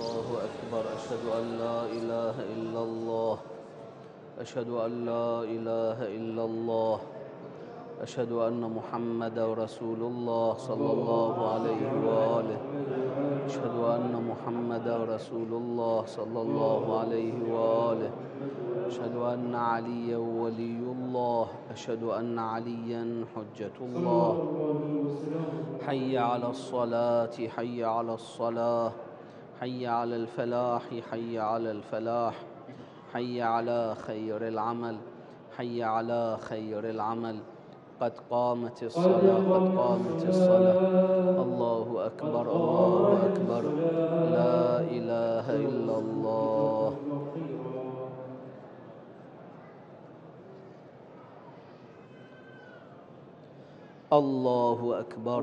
الله أكبر. أشهد أن لا إله إلا الله، أشهد أن لا إله إلا الله، أشهد أن محمدا رسول الله صلى الله عليه وآله، أشهد أن محمدا رسول الله صلى الله عليه وآله، أشهد أن عليا ولي الله، أشهد أن عليا حجة الله. حي على الصلاة، حي على الصلاة، حي على الفلاح، حي على الفلاح، حي على خير العمل، حي على خير العمل. قد قامت الصلاة، قد قامت الصلاة. الله أكبر، الله أكبر. لا إله إلا الله. الله أكبر.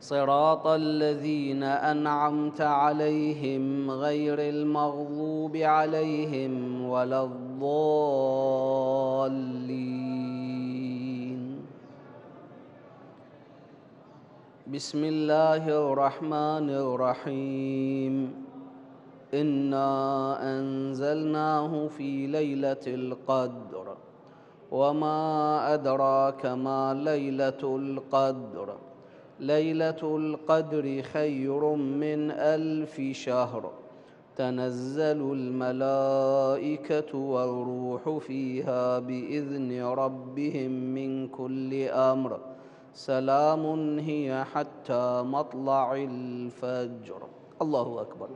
صراط الذين أنعمت عليهم غير المغضوب عليهم ولا الضالين. بسم الله الرحمن الرحيم. إنا أنزلناه في ليلة القدر، وما أدراك ما ليلة القدر. ليلة القدر خير من 1000 شهر، تنزل الملائكة والروح فيها بإذن ربهم من كل أمر. سلام هي حتى مطلع الفجر. الله أكبر.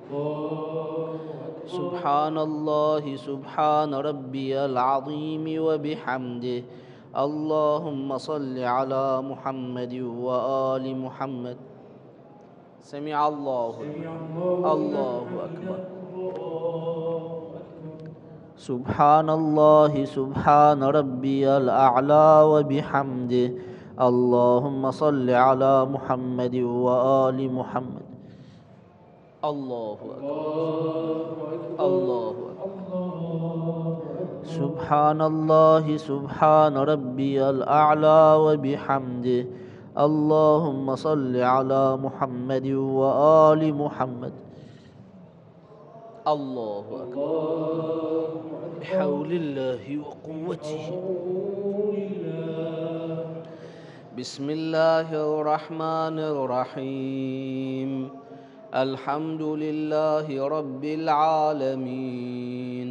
سبحان الله، سبحان ربي العظيم وبحمده. اللهم صل على محمد وآل محمد. سمع الله لمن. الله أكبر. سبحان الله، سبحان ربي الأعلى وبحمده. اللهم صل على محمد وآل محمد. الله أكبر. الله أكبر. سبحان الله، سبحان ربي الأعلى وبحمده. اللهم صل على محمد وآل محمد. الله أكبر. بحول الله وقوته. بسم الله الرحمن الرحيم. الحمد لله رب العالمين،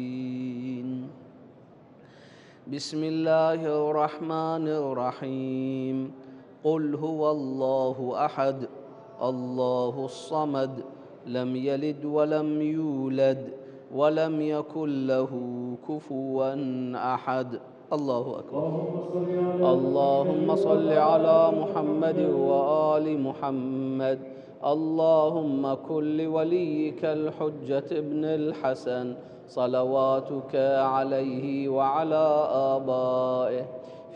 بسم الله الرحمن الرحيم. قل هو الله أحد، الله الصمد، لم يلد ولم يولد ولم يكن له كفوا أحد. الله أكبر. اللهم صل على محمد وآل محمد. اللهم كن لوليك الحجة ابن الحسن صلواتك عليه وعلى آبائه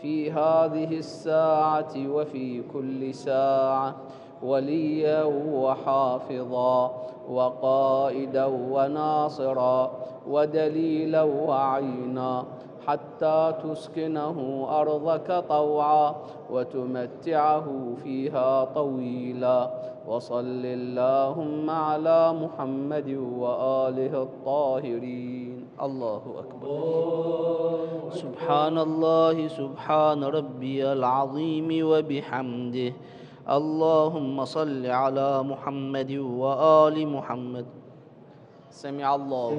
في هذه الساعة وفي كل ساعة، وليا وحافظا وقائدا وناصرا ودليلا وعينا، حتى تسكنه أرضك طوعا وتمتعه فيها طويلا. وصل اللهم على محمد وآله الطاهرين. الله أكبر. سبحان الله، سبحان ربي العظيم وبحمده. اللهم صل على محمد وآل محمد. سمع الله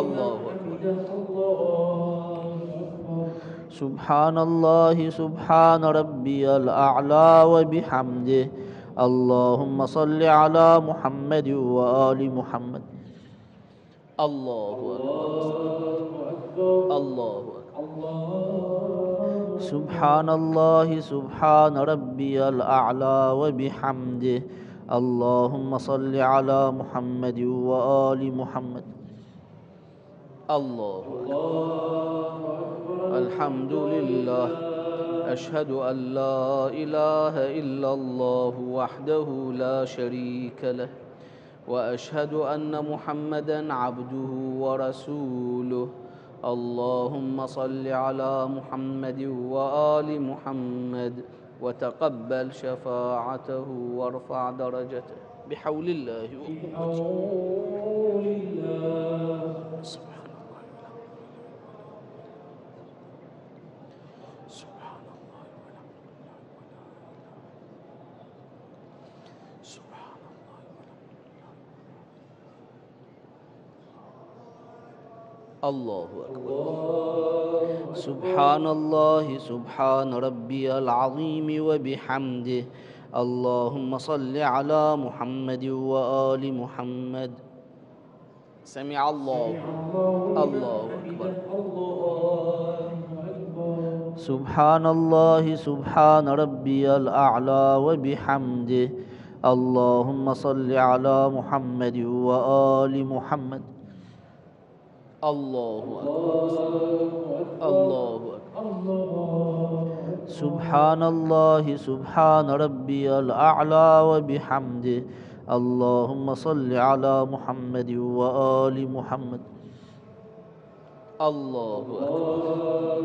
الله أكبر. سبحان الله سبحان ربي الأعلى وبحمده. اللهم صل على محمد وآل محمد. الله أكبر الله أكبر. سبحان الله سبحان ربي الأعلى وبحمده. اللهم صل على محمد وآل محمد. الله أكبر. الحمد لله. أشهد أن لا إله إلا الله وحده لا شريك له، وأشهد أن محمدًا عبده ورسوله. اللهم صل على محمد وآل محمد وتقبل شفاعته وارفع درجته بحول الله وقوته. سبحان الله سبحان الله سبحان الله. الله أكبر. سبحان الله سبحان ربي العظيم وبحمده. اللهم صل على محمد وآل محمد. سمع الله الله أكبر. سبحان الله سبحان ربي الأعلى وبحمده. اللهم صل على محمد وآل محمد. الله أكبر الله أكبر. سبحان الله سبحان ربي الأعلى وبحمده. اللهم صل على محمد وآل محمد. الله أكبر.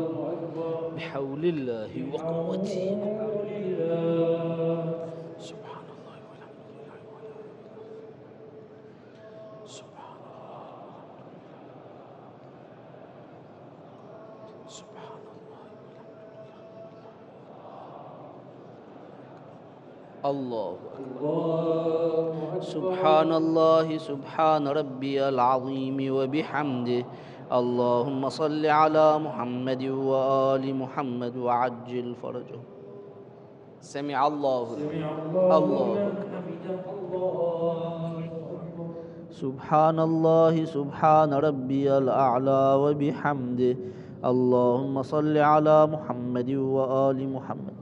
بحول الله وقوته. الله أكبر. سبحان الله سبحان ربي العظيم وبحمده. اللهم صل على محمد وآل محمد وعجل فرجه. سمع الله الله أكبر. سبحان الله سبحان ربي الأعلى وبحمده. اللهم صل على محمد وآل محمد.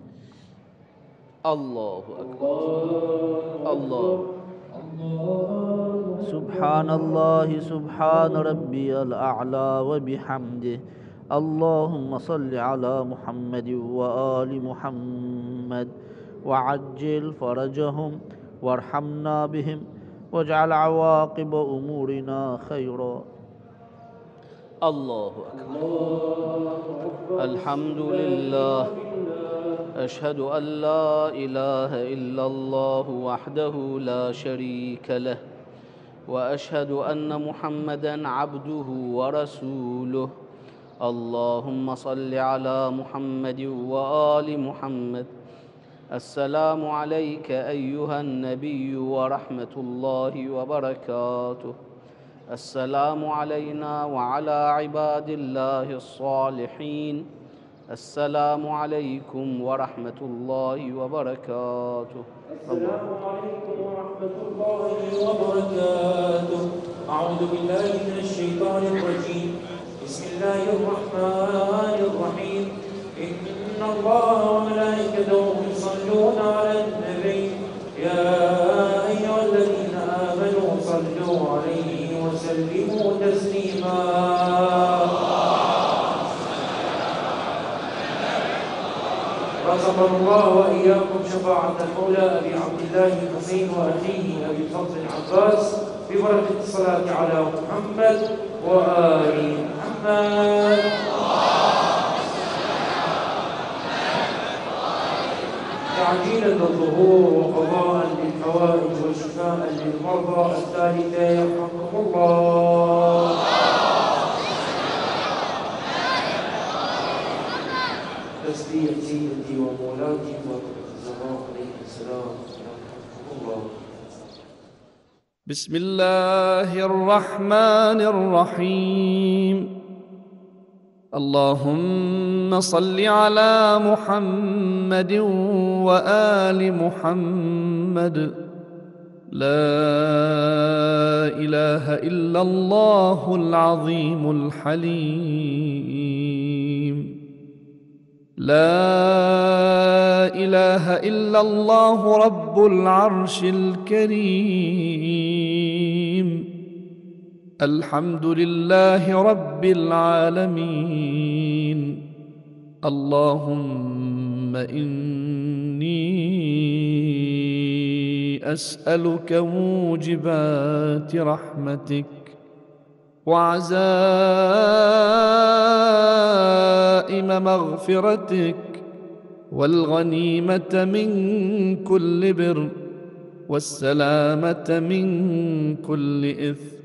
الله أكبر الله. سبحان الله سبحان ربي الأعلى وبحمده. اللهم صل على محمد وآل محمد وعجل فرجهم وارحمنا بهم واجعل عواقب أمورنا خيرا. الله أكبر. الحمد لله. أشهد أن لا إله إلا الله وحده لا شريك له، وأشهد أن محمدًا عبده ورسوله. اللهم صل على محمد وآل محمد. السلام عليك أيها النبي ورحمة الله وبركاته. السلام علينا وعلى عباد الله الصالحين. السلام عليكم ورحمة الله وبركاته. السلام عليكم ورحمة الله وبركاته. أعوذ بالله من الشيطان الرجيم. بسم الله الرحمن الرحيم. إن الله وملائكته يصلون على النبي يا أيها الذين آمنوا صلوا عليه وسلموا تسليما. رزق الله وإياكم شفاعة المولى أبي عبد الله الحسين وأخيه أبي الفضل العباس ببركة الصلاة على محمد وآل محمد. تعجيلا للظهور وقضاء للحوائج وشفاء للمرضى. الثالثة يرحمكم الله. تسبيحتي أنت ومولاتي وقت الله عليه السلام ورحمه الله. بسم الله الرحمن الرحيم. اللهم صل على محمد وآل محمد. لا إله إلا الله العظيم الحليم. لا إله إلا الله رب العرش الكريم. الحمد لله رب العالمين. اللهم إني أسألك موجبات رحمتك وعزائم مغفرتك والغنيمة من كل بر والسلامة من كل إثم.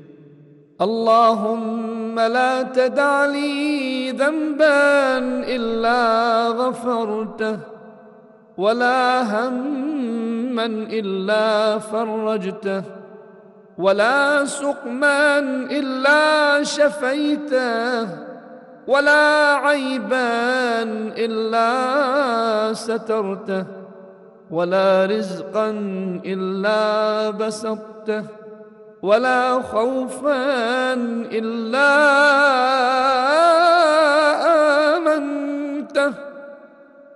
اللهم لا تدع لي ذنبا إلا غفرته ولا هما إلا فرجته ولا سقما إلا شفيته ولا عيبا إلا سترته ولا رزقا إلا بسطته ولا خوفا إلا آمنته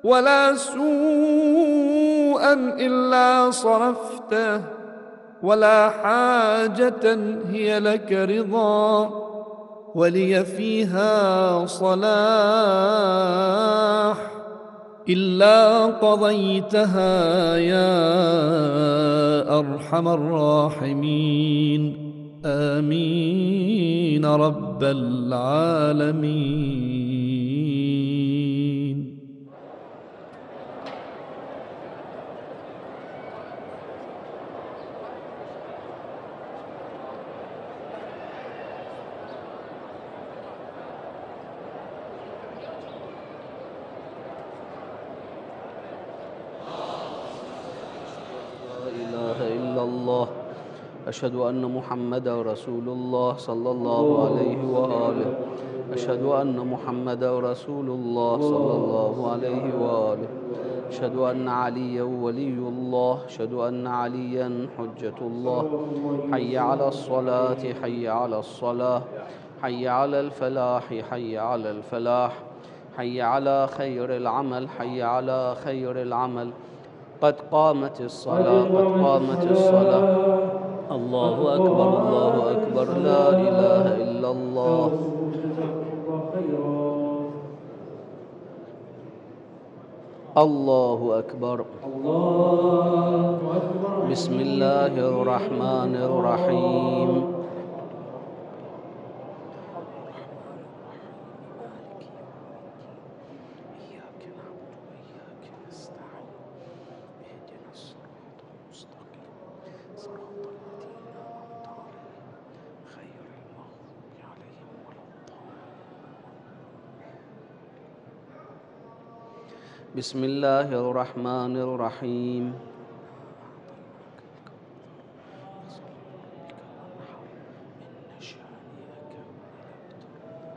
ولا سوءا إلا صرفته ولا حاجة هي لك رضا ولي فيها صلاح إلا قضيتها يا أرحم الراحمين. آمين رب العالمين. أشهد أن محمدا رسول الله صلى الله عليه وآله. أشهد أن محمدا رسول الله صلى الله عليه وآله. أشهد أن عليا ولي الله. أشهد أن عليا حجة الله. حي على الصلاة حي على الصلاة. حي على الفلاح حي على الفلاح. حي على خير العمل حي على خير العمل. قد قامت الصلاة قد قامت الصلاة. الله أكبر الله أكبر. لا إله إلا الله. الله أكبر. بسم الله الرحمن الرحيم. بسم الله الرحمن الرحيم.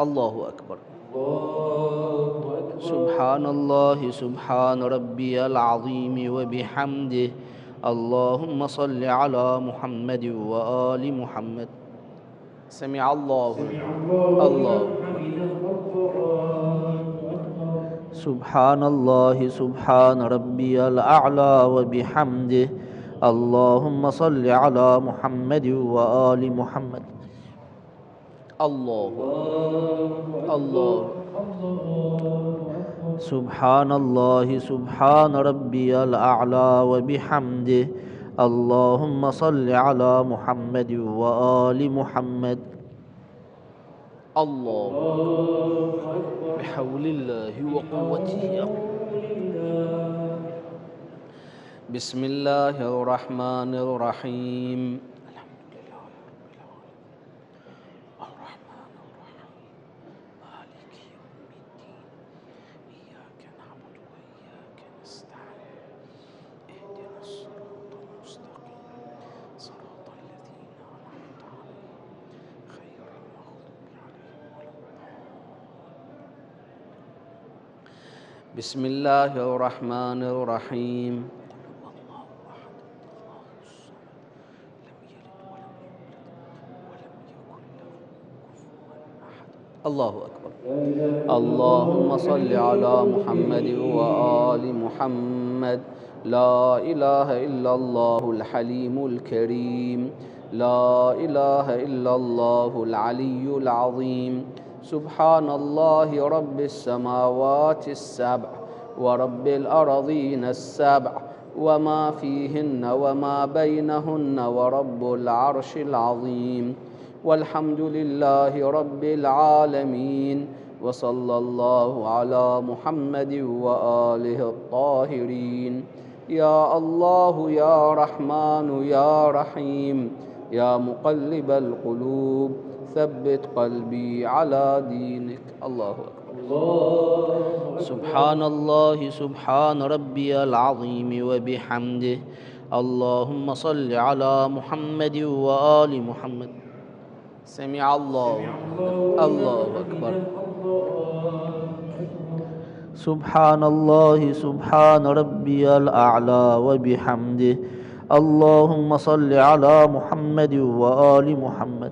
الله أكبر. سبحان الله سبحان ربي العظيم وبحمده. اللهم صل على محمد وآل محمد. سمع الله الله. سبحان الله سبحان ربي الأعلى وبحمده. اللهم صل على محمد وآل محمد. الله الله. سبحان الله سبحان ربي الأعلى وبحمده. اللهم صل على محمد وآل محمد. الله بحول الله وقوته. بسم الله الرحمن الرحيم. الحمد لله رب العالمين الرحمن الرحيم مالك يوم الدين إياك نعبد وإياك نستعين بسم الله الرحمن الرحيم. الله أكبر. اللهم صل على محمد وآل محمد. لا إله إلا الله الحليم الكريم. لا إله إلا الله العلي العظيم. سبحان الله رب السماوات السبع ورب الأرضين السبع وما فيهن وما بينهن ورب العرش العظيم. والحمد لله رب العالمين. وصلى الله على محمد وآله الطاهرين. يا الله يا رحمن يا رحيم يا مقلب القلوب ثبت قلبي على دينك. الله أكبر. سبحان الله سبحان ربي العظيم وبحمده. اللهم صل على محمد وآل محمد. سمع الله. الله أكبر. سبحان الله سبحان ربي الأعلى وبحمده. اللهم صل على محمد وآل محمد.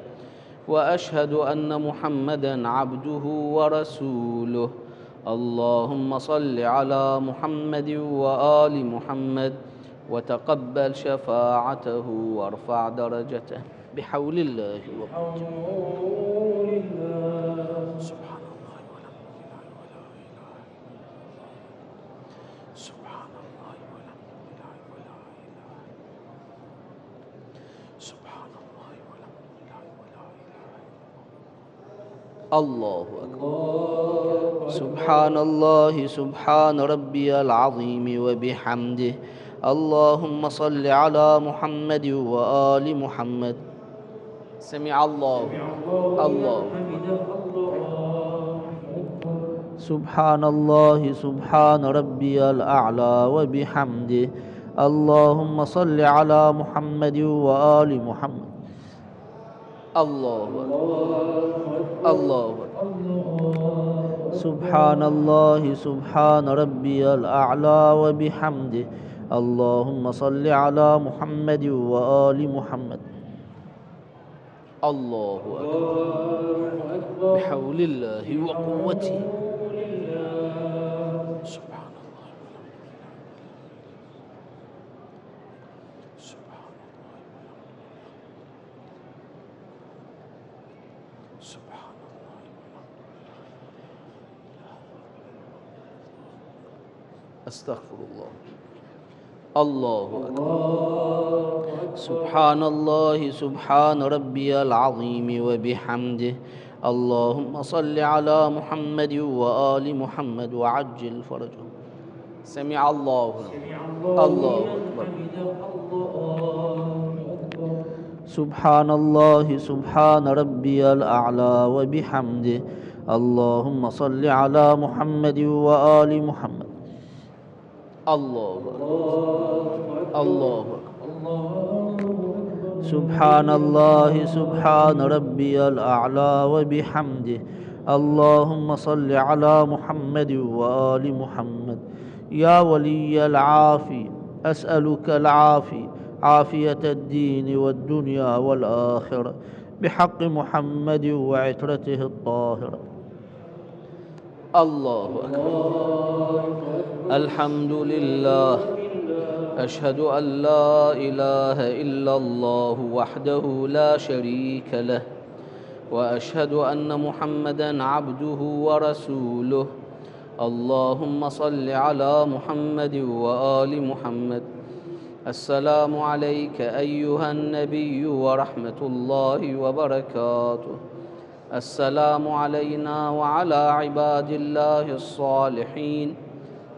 وأشهد أن محمدًا عبده ورسوله. اللهم صل على محمد وآل محمد وتقبل شفاعته وارفع درجته بحول الله وبركاته. سبحان الله ولا إله إلا الله. سبحان الله ولا إله إلا الله. سبحان الله ولا إله إلا الله. الله أكبر. سبحان الله سبحان ربي العظيم وبحمده. اللهم صل على محمد وآل محمد. سمع الله. الله. سبحان الله سبحان ربي الأعلى وبحمده. اللهم صل على محمد وآل محمد. الله أكبر. الله أكبر. سبحان الله سبحان ربي الأعلى وبحمده. اللهم صل على محمد وآل محمد. الله أكبر. بحول الله وقوته. سبحان الله. سبحان الله. سبحان الله. أستغفر الله. الله أكبر. سبحان الله سبحان ربي العظيم وبحمده. اللهم صل على محمد وآل محمد وعجل فرجه. سمع الله. الله أكبر. سبحان الله سبحان ربي الأعلى وبحمده. اللهم صل على محمد وآل محمد. الله أكبر. الله أكبر. سبحان الله سبحان ربي الأعلى وبحمده. اللهم صل على محمد وآل محمد. يا ولي العافي أسألك العافي عافية الدين والدنيا والآخرة بحق محمد وعترته الطاهرة. الله أكبر. الحمد لله. أشهد أن لا إله إلا الله وحده لا شريك له وأشهد أن محمدًا عبده ورسوله. اللهم صل على محمد وآل محمد. السلام عليك أيها النبي ورحمة الله وبركاته. السلام علينا وعلى عباد الله الصالحين.